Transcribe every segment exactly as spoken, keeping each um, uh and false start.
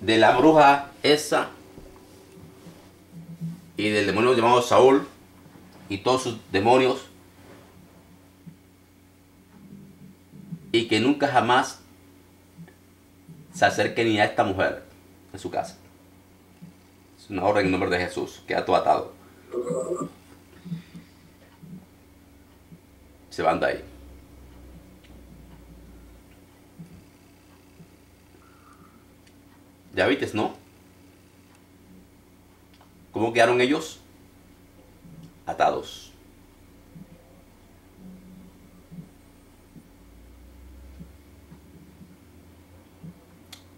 de la bruja esa y del demonio llamado Saúl y todos sus demonios, y que nunca jamás se acerque ni a esta mujer en su casa. Es una orden en nombre de Jesús. Queda todo atado. Se van de ahí. Ya viste, ¿no? ¿Cómo quedaron ellos? Atados.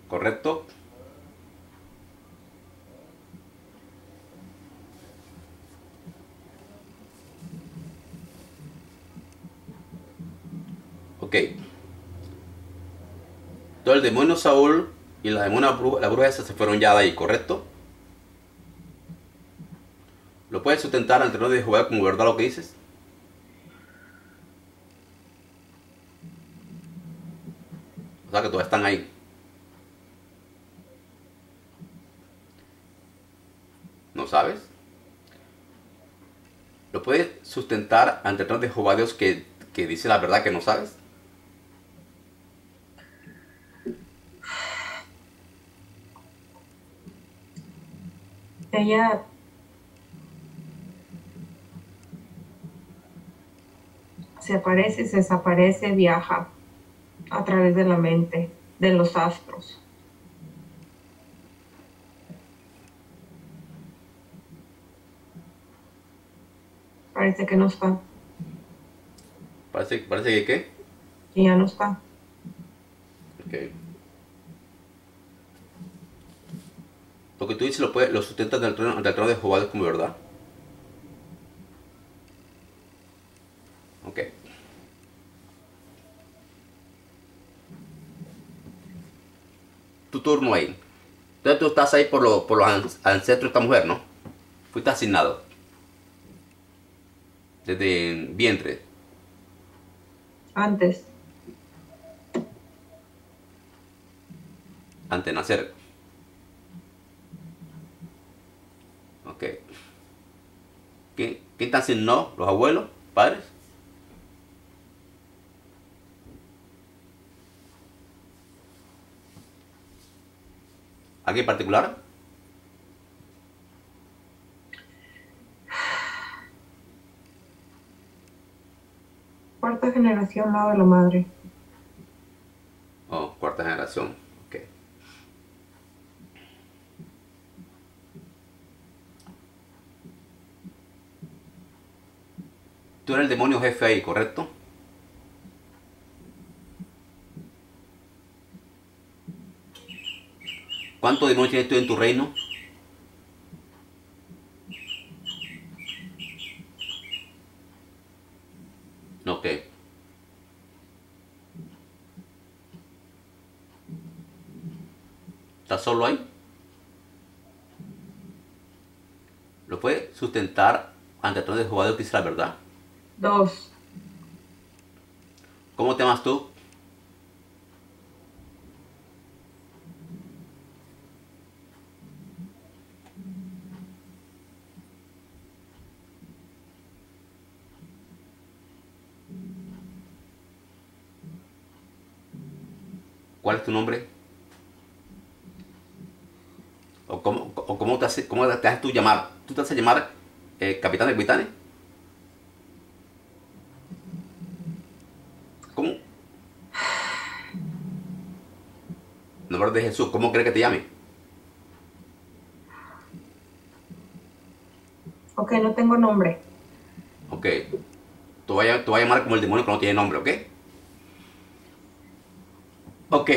¿Correcto? Ok. Todo el demonio Saúl y la demonios, la bruja esa, se fueron ya de ahí, ¿correcto? ¿Lo puedes sustentar ante el trono de Jehová como verdad lo que dices? O sea que todavía están ahí. ¿No sabes? ¿Lo puedes sustentar ante el trono de Jehová Dios que, que dice la verdad que no sabes? Ella se aparece, se desaparece, viaja a través de la mente, de los astros. Parece que no está. Parece, parece que ¿qué? Que ya no está. Ok. Lo que tú dices lo, puede, lo sustentas del trono, del trono de Jehová como verdad. Ok. Tu turno ahí. Entonces tú estás ahí por, lo, por los ancestros de esta mujer, ¿no? Fuiste asignado. Desde el vientre. Antes. Antes de nacer. Okay. ¿Quién, quién te asignó? ¿Los abuelos? ¿Padres? ¿Alguien en particular? Cuarta generación, lado de la madre. Oh, cuarta generación. Tú eres el demonio jefe ahí, ¿correcto? ¿Cuántos demonios tienes tú en tu reino? Ok. ¿Estás solo ahí? ¿Lo puedes sustentar ante el trono de Jehová que dice la verdad? Dos. ¿Cómo te llamas tú? ¿Cuál es tu nombre? ¿O cómo, o cómo te haces cómo te haces tú llamar? ¿Tú te haces llamar eh, Capitán de Capitanes? En nombre de Jesús, ¿cómo crees que te llame? Ok, no tengo nombre. Ok. Tú vas a, tú vas a llamar como el demonio que no tiene nombre, ¿ok? Ok.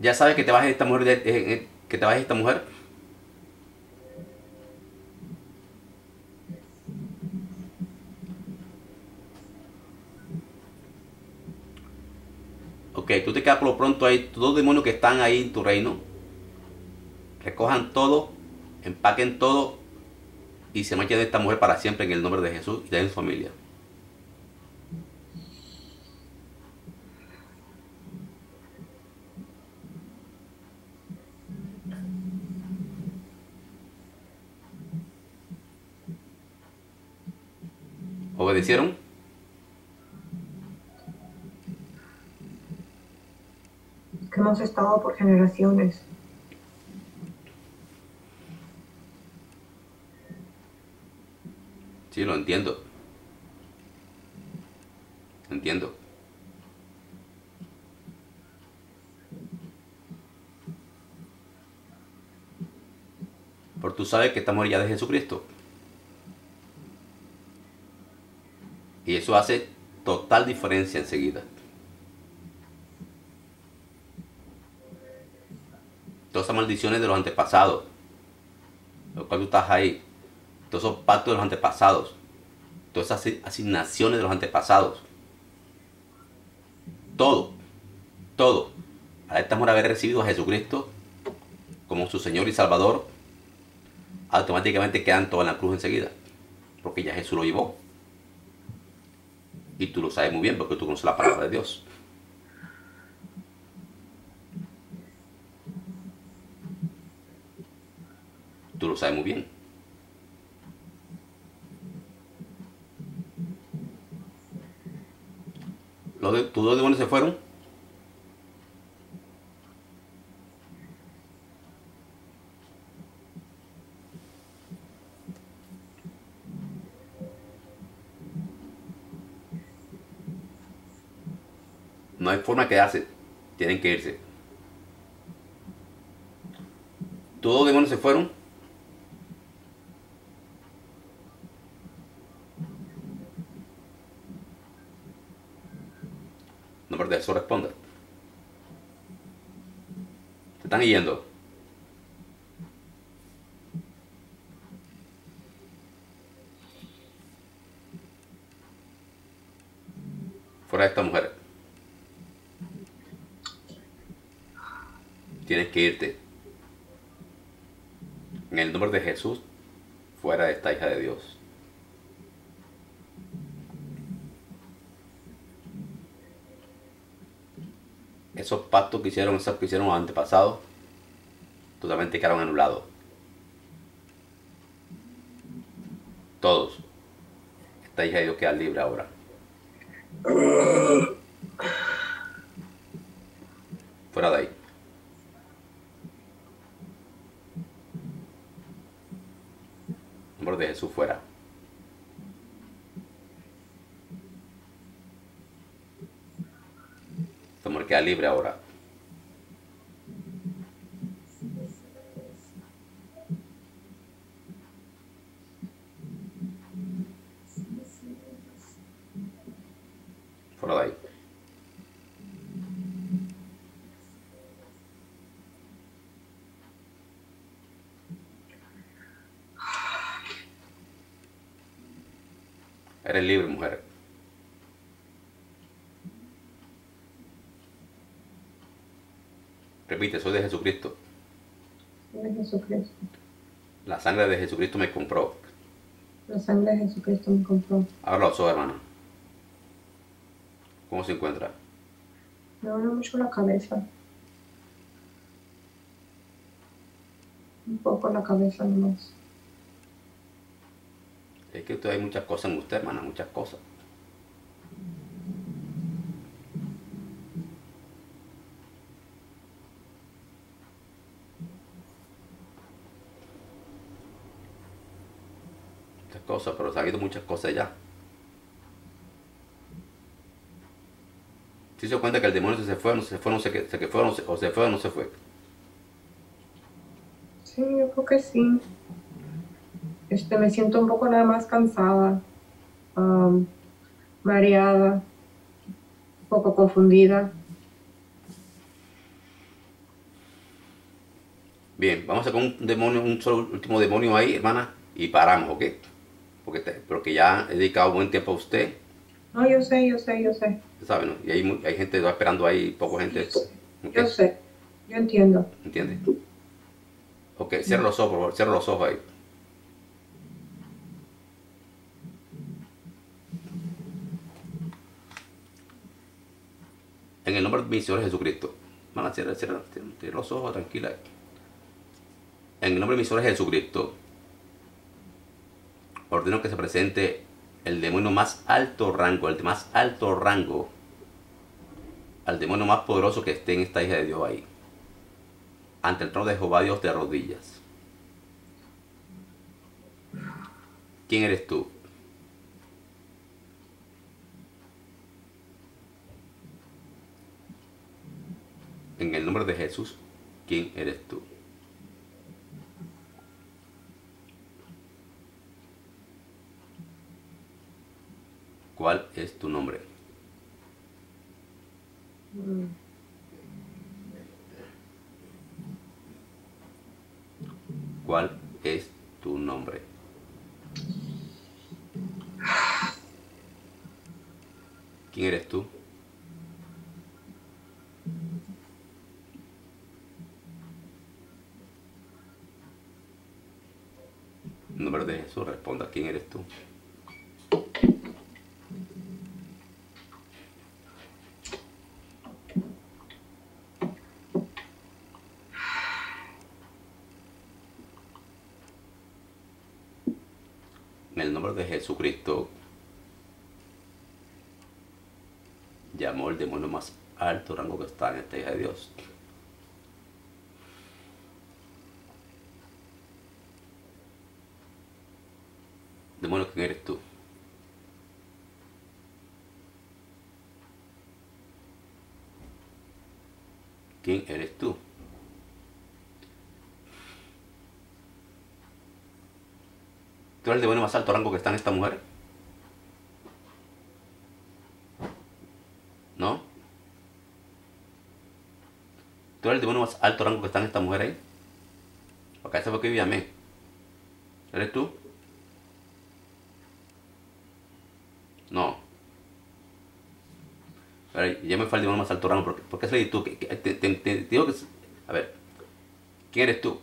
¿Ya sabes que te vas a esta mujer? De, eh, eh, ¿Que te vas a esta mujer? Ok, tú te quedas por lo pronto ahí, todos los demonios que están ahí en tu reino, recojan todo, empaquen todo y se marchen de esta mujer para siempre en el nombre de Jesús y de su familia. ¿Obedecieron? Es que hemos estado por generaciones. Sí, lo entiendo. Entiendo. Pero tú sabes que estamos ya de Jesucristo. Y eso hace total diferencia enseguida. Todas esas maldiciones de los antepasados, lo cual tú estás ahí, todos esos pactos de los antepasados, todas esas asignaciones de los antepasados, todo, todo, a esta mujer haber recibido a Jesucristo como su Señor y Salvador, automáticamente quedan todas en la cruz enseguida, porque ya Jesús lo llevó. Y tú lo sabes muy bien porque tú conoces la palabra de Dios. Tú lo sabes muy bien. ¿Los de, ¿Tus dos demonios se fueron? No hay forma de quedarse. Tienen que irse. ¿Tus dos demonios se fueron? No, pero de eso responde. Se están yendo. Fuera de esta mujer. Tienes que irte. En el nombre de Jesús, fuera de esta hija de Dios. Esos pactos que hicieron, esos que hicieron los antepasados, totalmente quedaron anulados. Todos. Esta hija de Dios queda libre ahora. Fuera de ahí. Nombre de Jesús, fuera. Esta mujer queda libre ahora. Fuera de ahí. Eres libre, mujer. Repite, soy de Jesucristo. Soy de Jesucristo. La sangre de Jesucristo me compró. La sangre de Jesucristo me compró. Ahora los ojos, hermana. ¿Cómo se encuentra? Me duele mucho la cabeza. Un poco la cabeza nomás. Es que usted, hay muchas cosas en usted, hermana, muchas cosas. Muchas cosas, pero se han ido muchas cosas ya. ¿Sí se cuenta que el demonio se fue, no se fue, no se fue, se fue, no se fue, o se fue o no se fue? Sí, yo creo que sí. Este, me siento un poco nada más cansada, um, mareada, un poco confundida. Bien, vamos a sacar un demonio, un solo último demonio ahí, hermana, y paramos, ¿ok? Porque, te, porque ya he dedicado buen tiempo a usted. No, yo sé, yo sé, yo sé. ¿Sabe, no? Y hay, hay gente que va esperando ahí, poco gente. Sí, yo, okay. Yo sé, yo entiendo. ¿Entiendes? Ok, cierra los ojos, por favor, cierra los ojos ahí. En el nombre de mi Señor Jesucristo. Hermana, cierra, cierra, cierra los ojos, tranquila. En el nombre de mi Señor Jesucristo, ordeno que se presente el demonio más alto rango, el de más alto rango, al demonio más poderoso que esté en esta hija de Dios ahí, ante el trono de Jehová Dios de rodillas. ¿Quién eres tú? En el nombre de Jesús, ¿quién eres tú? ¿Cuál es tu nombre? ¿Cuál es tu nombre? ¿Quién eres tú? En nombre de Jesús, responda, ¿quién eres tú? De Jesucristo llamó el demonio más alto rango que está en esta hija de Dios. Demonio, ¿quién eres tú? ¿Quién eres tú? ¿Tú eres el demonio más alto rango que está en esta mujer? ¿No? ¿Tú eres el demonio más alto rango que está en esta mujer ahí? Porque esa fue que yo llamé. ¿Eres tú? No. Ya me fue el demonio más alto rango. ¿Por qué soy tú? Te, te, te, te digo que... A ver. ¿Quién eres tú?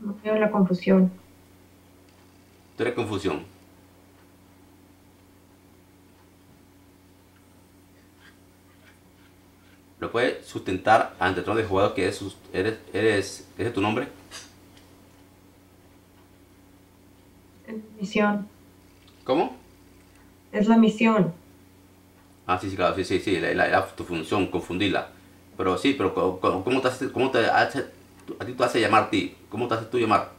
No veo la confusión. Tú eres confusión. ¿Lo puedes sustentar ante el trono de jugador que eres, eres, eres, ese es tu nombre? Es la misión. ¿Cómo? Es la misión. Ah, sí, sí, claro, sí, sí, sí, la, la, la, tu función, confundirla. Pero sí, pero ¿cómo, cómo te hace, cómo te hace, a ti te hace llamar a ti? ¿Cómo te haces tú llamar?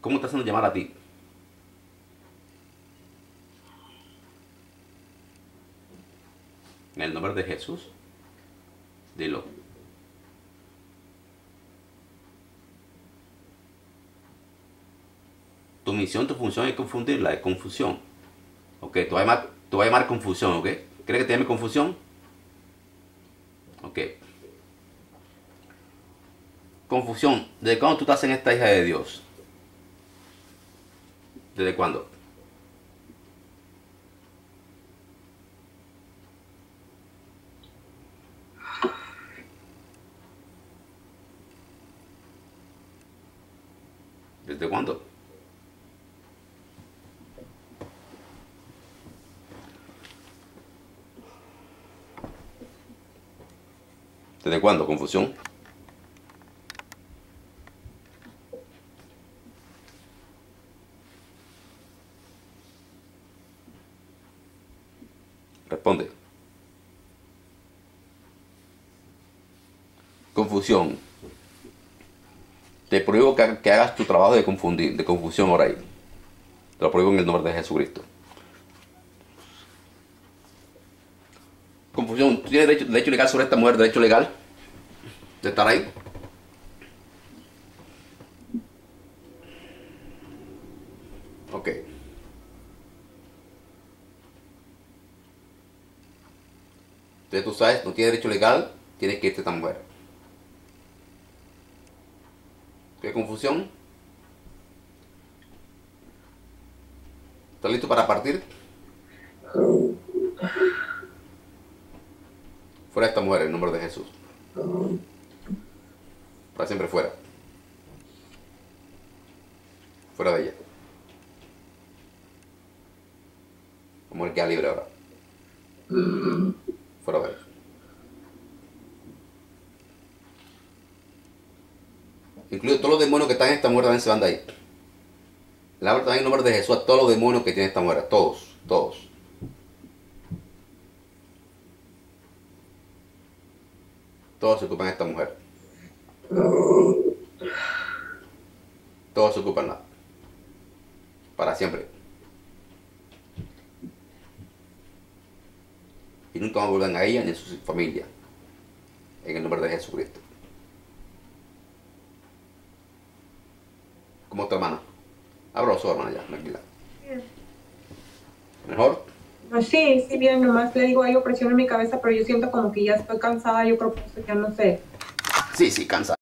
¿Cómo te hacen llamar a ti? En el nombre de Jesús, dilo. Tu misión, tu función es confundirla, es confusión. Ok, te voy a llamar, te voy a llamar confusión, ¿ok? ¿Crees que te llame confusión? Ok. Confusión, ¿desde cuándo tú estás en esta hija de Dios? ¿Desde cuándo? ¿Desde cuándo? ¿Desde cuándo? Confusión. Responde. Confusión. Te prohíbo que, que hagas tu trabajo de confundir, de confusión ahora ahí. Te lo prohíbo en el nombre de Jesucristo. Confusión. ¿Tú tienes derecho, derecho legal sobre esta mujer? ¿Derecho legal de estar ahí? Ok. Entonces tú sabes, no tiene derecho legal, tienes que irte tan buena. ¿Qué confusión? ¿Estás listo para partir? Fuera esta mujer, en nombre de Jesús. Para siempre fuera. Fuera de ella. La mujer queda libre ahora. fuera de ahí. Incluso todos los demonios que están en esta mujer también se van de ahí. La palabra también en nombre de Jesús a todos los demonios que tiene esta mujer, todos, todos. Todos se ocupan de esta mujer. Todos se ocupan nada. Para siempre. Y nunca más vuelvan a ella ni a su familia. En el nombre de Jesucristo. ¿Cómo está, hermana? Abra los ojos, hermana, ya, tranquila. ¿Mejor? Pues sí, sí, bien, nomás le digo, hay opresión en mi cabeza, pero yo siento como que ya estoy cansada, yo creo que ya no sé. Sí, sí, cansada.